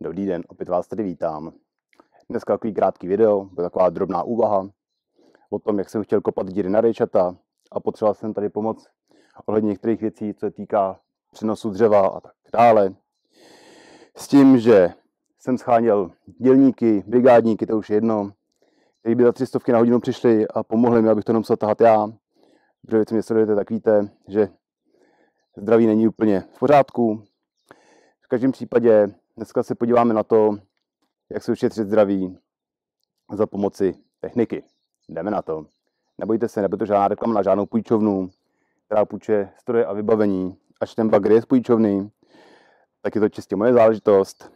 Dobrý den, opět vás tady vítám. Dneska takový krátký video, byla taková drobná úvaha o tom, jak jsem chtěl kopat díry na rejčata a potřeboval jsem tady pomoc ohledně některých věcí, co se týká přenosu dřeva a tak dále. S tím, že jsem sháněl dělníky, brigádníky, to už je jedno, kteří by za 300 na hodinu přišli a pomohli mi, abych to nemusel tahat já. Druhé věc, mě sledujete, tak víte, že zdraví není úplně v pořádku. V každém případě dneska se podíváme na to, jak se ušetřit zdraví za pomoci techniky. Jdeme na to. Nebojte se, nebude to žádná reklama na žádnou půjčovnu, která půjčuje stroje a vybavení. Až ten Bagr je z půjčovny, tak je to čistě moje záležitost.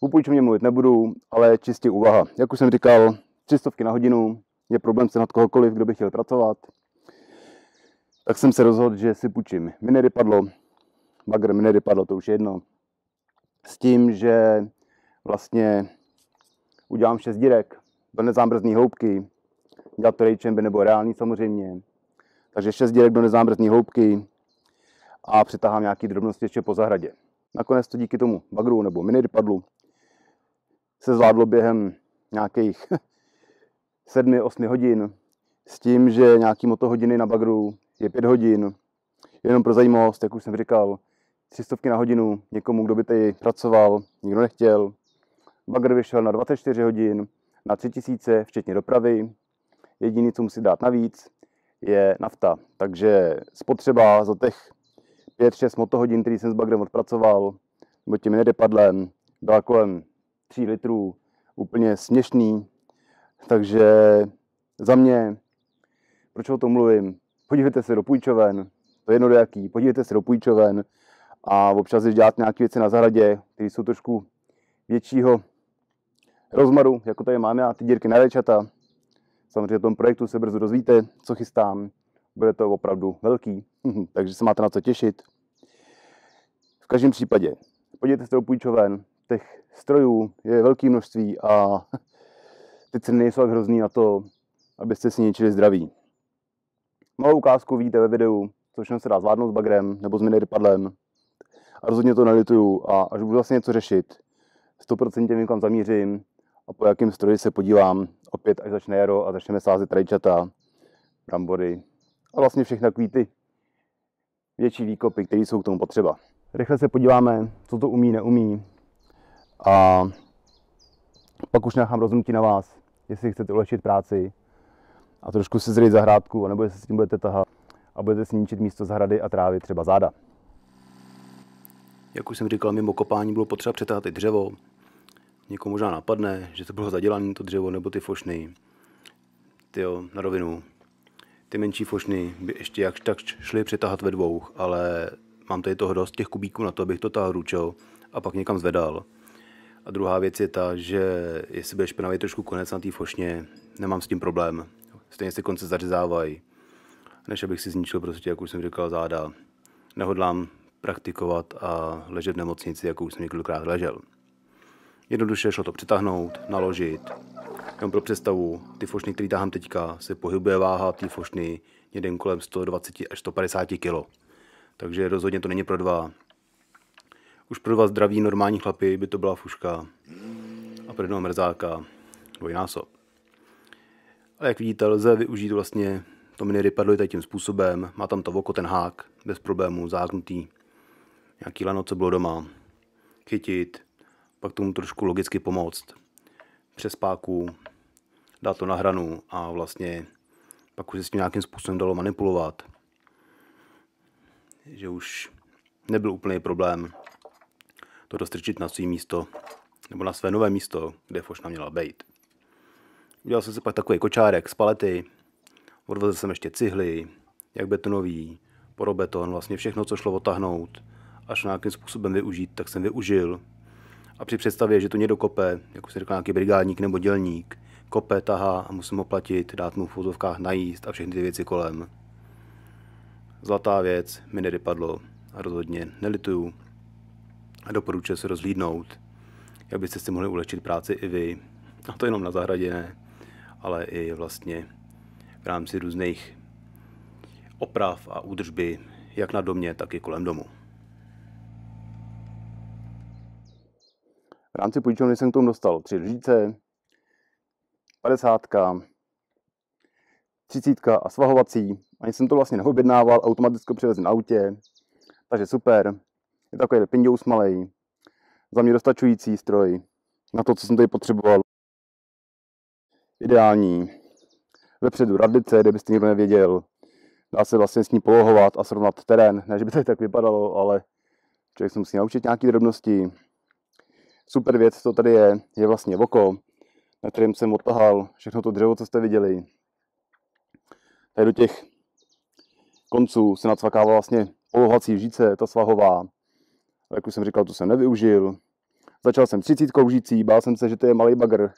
U půjčovně mluvit nebudu, ale čistě úvaha. Jak už jsem říkal, 300 na hodinu, je problém se nad kohokoliv, kdo by chtěl pracovat. Tak jsem se rozhodl, že si půjčím minirypadlo. Bagr, minirypadlo, to už je jedno. S tím, že vlastně udělám 6 dírek, do nezámrzné hloubky. Dělat to rejčem by nebylo reálný samozřejmě. Takže 6 dírek do nezámrzné hloubky a přitahám nějaké drobnosti ještě po zahradě. Nakonec to díky tomu bagru nebo minirypadlu se zvládlo během nějakých 7-8 hodin. S tím, že nějaký motohodiny na bagru je 5 hodin. Jenom pro zajímavost, jak už jsem říkal, 300 na hodinu někomu, kdo by tady pracoval, nikdo nechtěl. Bagr vyšel na 24 hodin, na 3000, včetně dopravy. Jediný, co musí dát navíc, je nafta. Takže spotřeba za těch 5-6 motohodin, který jsem s bagrem odpracoval, nebo tím minirypadlem, byla kolem 3 litrů, úplně směšný. Takže za mě, proč o tom mluvím, podívejte se do půjčoven, to je jedno do jaký, podívejte se do půjčoven a občas když dělat nějaké věci na zahradě, které jsou trošku většího rozmaru, jako tady máme a ty dírky na rejčata. Samozřejmě v tom projektu se brzo dozvíte, co chystám, bude to opravdu velký, takže se máte na co těšit. V každém případě, podívejte se do půjčoven, těch strojů je velké množství a ty ceny nejsou tak hrozný na to, abyste si ničili zdraví. Malou ukázku vidíte ve videu, což se dá zvládnout s bagrem nebo s minirypadlem. A rozhodně to nelituju a až budu vlastně něco řešit, 100% někam zamířím a po jakém stroji se podívám opět, až začne jaro a začneme sázet rajčata, brambory a vlastně všechny takové ty větší výkopy, které jsou k tomu potřeba. Rychle se podíváme, co to umí, neumí a pak už nechám rozhodnutí na vás, jestli chcete ulehčit práci a trošku si zryt zahrádku, anebo jestli s tím budete tahat a budete si ničit místo zahrady a trávy třeba záda. Jak už jsem říkal, mimo kopání bylo potřeba přetáhat i dřevo. Někomu možná napadne, že to bylo zadělané to dřevo nebo ty fošny. Tyjo, na rovinu. Ty menší fošny by ještě jakž tak šly přetáhat ve dvou, ale mám tady toho dost těch kubíků na to, abych to táhl ručel a pak někam zvedal. A druhá věc je ta, že jestli bude špinavý trošku konec na té fošně, nemám s tím problém. Stejně se konce zařezávají. Než abych si zničil prostě, jak už jsem říkal, záda. Nehodlám praktikovat a ležet v nemocnici, jako už jsem několikrát ležel. Jednoduše šlo to přetáhnout, naložit. Jenom pro představu, ty fošny, které táhám teďka, se pohybuje váha té fošny někde kolem 120 až 150 kg. Takže rozhodně to není pro dva. Už pro dva zdraví normální chlapy by to byla fuška a pro jednoho mrzáka dvojnásob. Ale jak vidíte, lze využít vlastně to minirypadlo tady tím způsobem. Má tam to oko, ten hák, bez problémů, záhnutý. Nějaký lano, co bylo doma. Chytit, pak tomu trošku logicky pomoct. Přes páku, dát to na hranu a vlastně pak už se s tím nějakým způsobem dalo manipulovat. Že už nebyl úplný problém to dostrčit na své místo, nebo na své nové místo, kde fošna měla být. Udělal jsem si pak takový kočárek z palety, odvezl jsem ještě cihly, jak betonový, porobeton, vlastně všechno, co šlo odtahnout, až nějakým způsobem využít, tak jsem využil. A při představě, že to někdo kope, jako jsem říkal, nějaký brigádník nebo dělník, kope, tahá a musím ho platit, dát mu v fotovkách najíst a všechny ty věci kolem. Zlatá věc, minirypadlo a rozhodně nelituju. A doporučuji se rozhlídnout, jak byste si mohli ulehčit práci i vy. A to jenom na zahradě, ne, ale i vlastně v rámci různých oprav a údržby, jak na domě, tak i kolem domu. V rámci půjčovny jsem k tomu dostal 3 lžíce, 50, 30 a svahovací. Ani jsem to vlastně neobjednával, automaticky přivezl na autě. Takže super. Je takový pindous malej. Za mě dostačující stroj na to, co jsem tady potřeboval. Ideální. Vepředu radlice, kdybyste nikdo nevěděl. Dá se vlastně s ní polohovat a srovnat terén. Ne, že by to tak vypadalo, ale člověk se musí naučit nějaké drobnosti. Super věc, co tady je vlastně voko, na kterém jsem odtahal všechno to dřevo, co jste viděli. Tady do těch konců se nacvakává vlastně polohovací lžíce, ta svahová. Jak už jsem říkal, to jsem nevyužil. Začal jsem 30 lžící, bál jsem se, že to je malý bagr,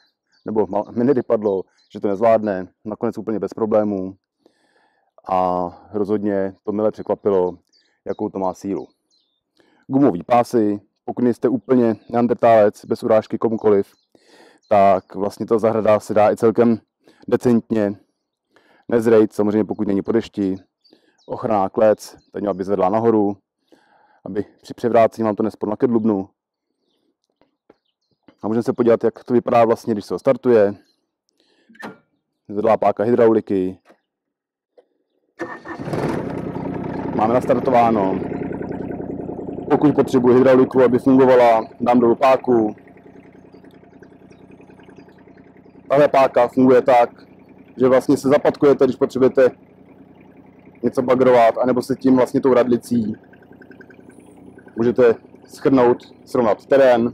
nebo mi nevypadlo, že to nezvládne, nakonec úplně bez problémů. A rozhodně to mile překvapilo, jakou to má sílu. Gumový pásy, pokud jste úplně neandertálec, bez urážky komukoliv, tak vlastně ta zahrada se dá i celkem decentně nezrejt, samozřejmě pokud není po dešti. Ochranná klec, ta měla by zvedla nahoru, aby při převrácení vám to nespadlo na kedlubnu. A můžeme se podívat, jak to vypadá vlastně, když se ho startuje. Zvedlá páka hydrauliky. Máme nastartováno. Pokud potřebuji hydrauliku, aby fungovala, dám dolů páku. Tahle páka funguje tak, že vlastně se zapatkujete, když potřebujete něco bagrovat, anebo se tím vlastně tou radlicí můžete shrnout, srovnat terén.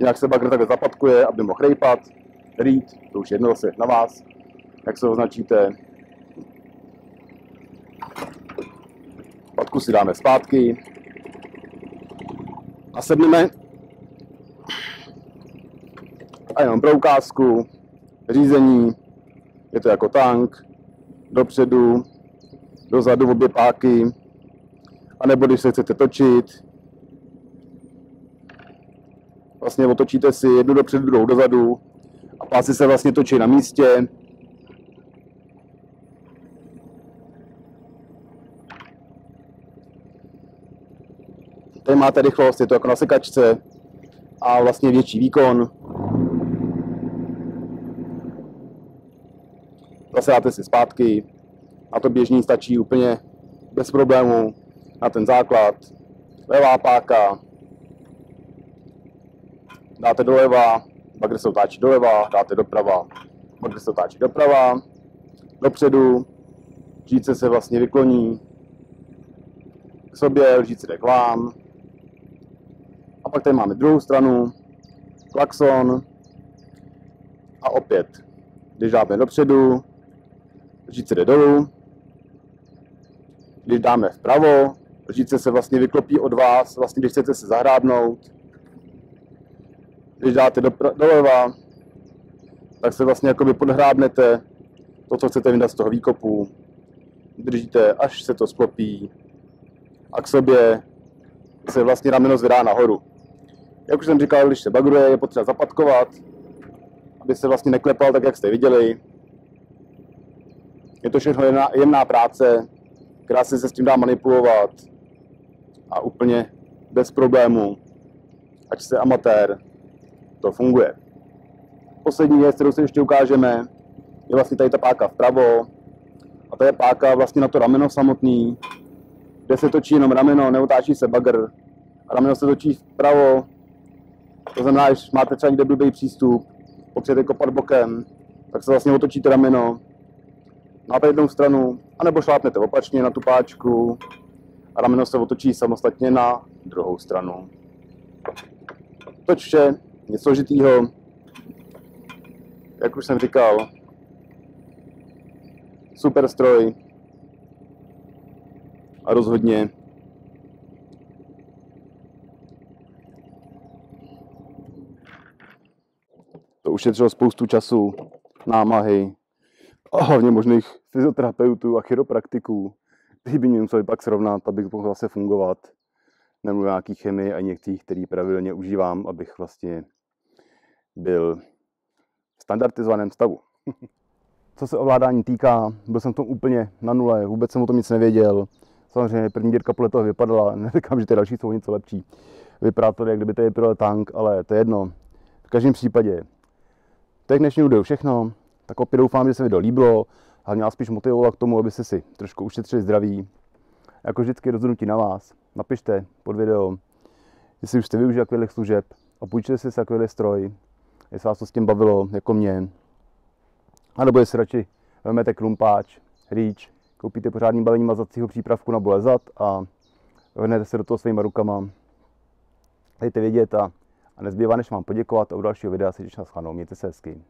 Jinak se bagr takhle zapatkuje, aby mohl rejpat, rýt, to už jedno se na vás, jak se ho označíte. Patku si dáme zpátky a sedneme a jenom pro ukázku, řízení, je to jako tank, dopředu, dozadu obě páky, anebo když se chcete točit, vlastně otočíte si jednu dopředu, druhou dozadu a pásy se vlastně točí na místě. Tady máte rychlost, je to jako na sekačce a vlastně větší výkon. Zase dáte si zpátky a to běžný stačí úplně bez problémů na ten základ. Levá páka. Dáte doleva, bagr se otáčí doleva, dáte doprava, bagr se otáčí doprava, dopředu, lžíce se vlastně vykloní k sobě, lžíce jde k vám. A pak tady máme druhou stranu, klakson a opět, když dáme dopředu, lžíce jde dolů, když dáme vpravo, lžíce se vlastně vyklopí od vás, vlastně když chcete se zahrábnout. Když dáte doleva, tak se vlastně jakoby podhrábnete to, co chcete vydat z toho výkopu. Držíte, až se to sklopí a k sobě se vlastně rameno zvedá nahoru. Jak už jsem říkal, když se bagruje, je potřeba zapatkovat, aby se vlastně neklepal tak, jak jste viděli. Je to všechno jemná práce, krásně se s tím dá manipulovat a úplně bez problémů, ať jste amatér. To funguje. Poslední věc, kterou si ještě ukážeme, je vlastně tady ta páka vpravo. A ta je páka vlastně na to rameno samotný, kde se točí jenom rameno, neotáčí se bagr. A rameno se točí vpravo. To znamená, že máte třeba někde blbý přístup, potřebujete kopat bokem, tak se vlastně otočíte rameno na jednu stranu, anebo šlápnete opačně na tu páčku a rameno se otočí samostatně na druhou stranu. Toť vše. Nic složitýho, jak už jsem říkal, super stroj a rozhodně to ušetřilo spoustu času, námahy a hlavně možných fyzioterapeutů a chiropraktiků, kteří by mě museli pak srovnat, abych mohl zase fungovat. Nemluvím o nějaký chemii a některých, který pravidelně užívám, abych vlastně byl v standardizovaném stavu. Co se ovládání týká, byl jsem v tom úplně na nule, vůbec jsem o tom nic nevěděl. Samozřejmě první dírka podle toho vypadala, neříkám, že ty další jsou něco lepší. vypadá to, jak kdyby tady projel tank, ale to je jedno. V každém případě, to je k dnešnímu videu všechno, tak opět doufám, že se video líbilo a mě spíš motivovala k tomu, abyste si trošku ušetřili zdraví. Jako vždycky rozhodnutí na vás, napište pod video, jestli už jste využili takových služeb a půjčili si takový stroj, jestli vás to s tím bavilo, jako mě. A nebo jestli radši vezmete klumpáč, rýč, koupíte pořádný balení mazacího přípravku na bole zad a vrhnete se do toho svýma rukama. Dejte vědět a nezbývá, než vám poděkovat a u dalšího videa se těším na shledanou. Mějte se hezky.